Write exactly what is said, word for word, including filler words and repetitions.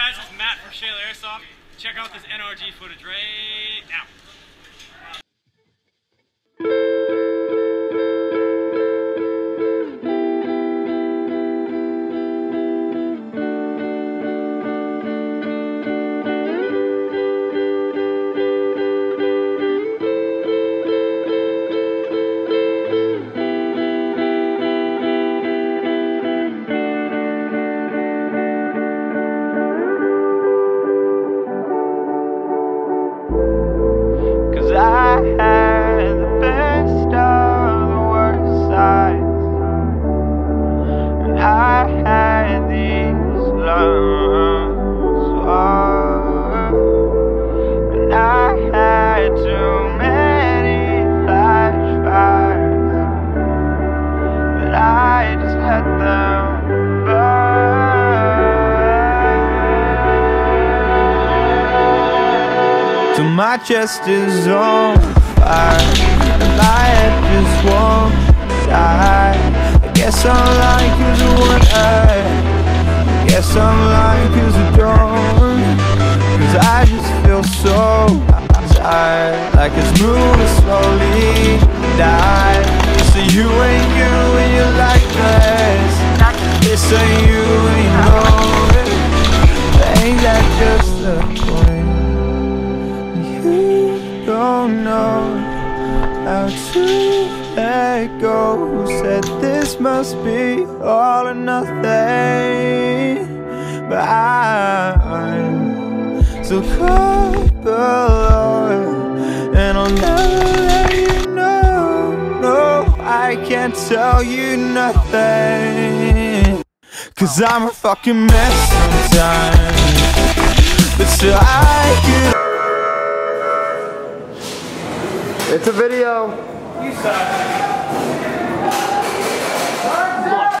guys, this is Matt from Shaler Airsoft. Check out this N R G footage right now. So my chest is on fire, and my head just won't die. I guess I'm lying 'cause of one eye, I guess I'm lying 'cause I don't, 'cause I just feel so tired, like it's moving slowly, die. So you ain't you and you like this, this ain't you and you know it, but ain't that just the point? Don't know how to let go. Said this must be all or nothing, but I'm so caught below, and I'll never let you know. No, I can't tell you nothing, 'cause I'm a fucking mess sometimes, but still I can. It's a video. You suck.